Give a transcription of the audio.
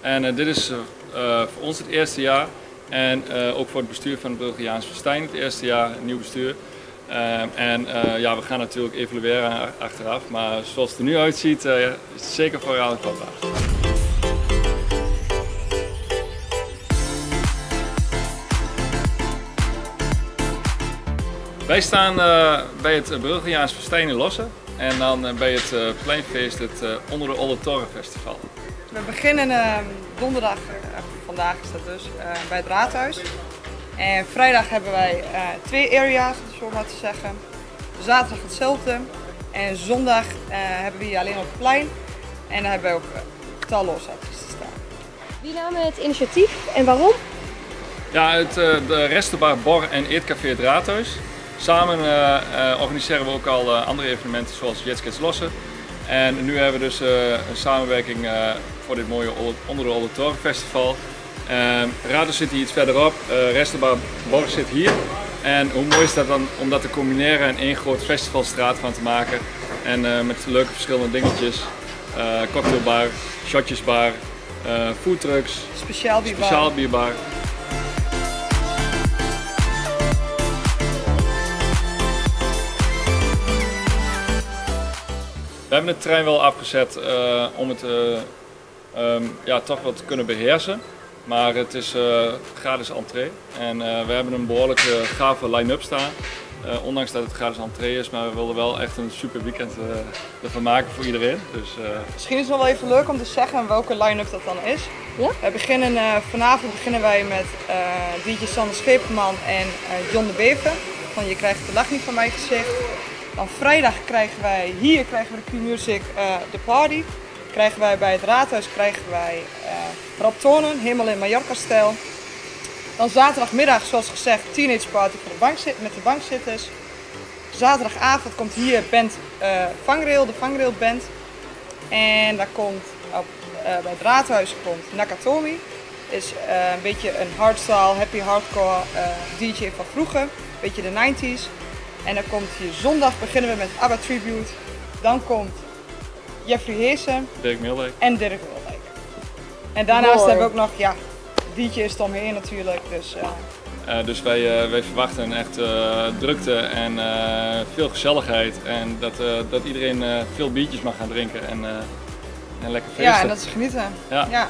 En dit is voor ons het eerste jaar en ook voor het bestuur van het Belgiaans Festijn het eerste jaar, een nieuw bestuur. En we gaan natuurlijk evalueren achteraf, maar zoals het er nu uitziet is het zeker voor herhaling vatbaar. Wij staan bij het Belgiaans Festijn Losse en dan bij het Pleinfeest, het Onder de Oale Toarn Festival. We beginnen donderdag, vandaag is dat dus, bij het Raadhuis. En vrijdag hebben wij 2 area's, zo maar te zeggen. Zaterdag hetzelfde. En zondag hebben we hier alleen op het plein. En daar hebben we ook talloze artiesten staan. Wie namen het initiatief en waarom? Ja, de Restobar BORR en Eetcafé 't Raedthuys. Samen organiseren we ook al andere evenementen zoals Jets Kids Losse. En nu hebben we dus een samenwerking voor dit mooie Onder de Oale Toarn Festival. Raedthuys zit hier iets verderop, Restobar BORR zit hier. En hoe mooi is dat dan om dat te combineren en één groot festivalstraat van te maken. En met leuke verschillende dingetjes. Cocktailbar, shotjesbar, foodtrucks, speciaal bierbar. We hebben het terrein wel afgezet om het toch wat te kunnen beheersen. Maar het is gratis entree en we hebben een behoorlijk gave line-up staan. Ondanks dat het gratis entree is, maar we wilden wel echt een super weekend ervan maken voor iedereen. Dus, misschien is het wel even leuk om te zeggen welke line-up dat dan is. Ja? We beginnen, vanavond beginnen wij met DJ Sander Scheepman en John de Beven. Van je krijgt de lach niet van mijn gezicht. Dan vrijdag krijgen wij, hier krijgen we de Q-music de party. Krijgen wij bij het Raadhuis krijgen wij Raptonen, helemaal in Mallorca-stijl. Dan zaterdagmiddag, zoals gezegd, teenage party voor de bank met de bankzitters. Zaterdagavond komt hier band Vangrail, de Vangrail band. En daar komt bij het Raadhuis komt Nakatomi. Is een beetje een hardstyle, happy hardcore DJ van vroeger, een beetje de 90s. En dan komt hier zondag beginnen we met ABBA Tribute. Dan komt Jeffrey Heesen en Dirk Mildijk. En daarnaast hebben we ook nog, ja, DJ is Tom Heen natuurlijk. Dus, dus wij verwachten echt drukte en veel gezelligheid. En dat iedereen veel biertjes mag gaan drinken en lekker feesten. Ja, en dat is genieten. Ja. Ja.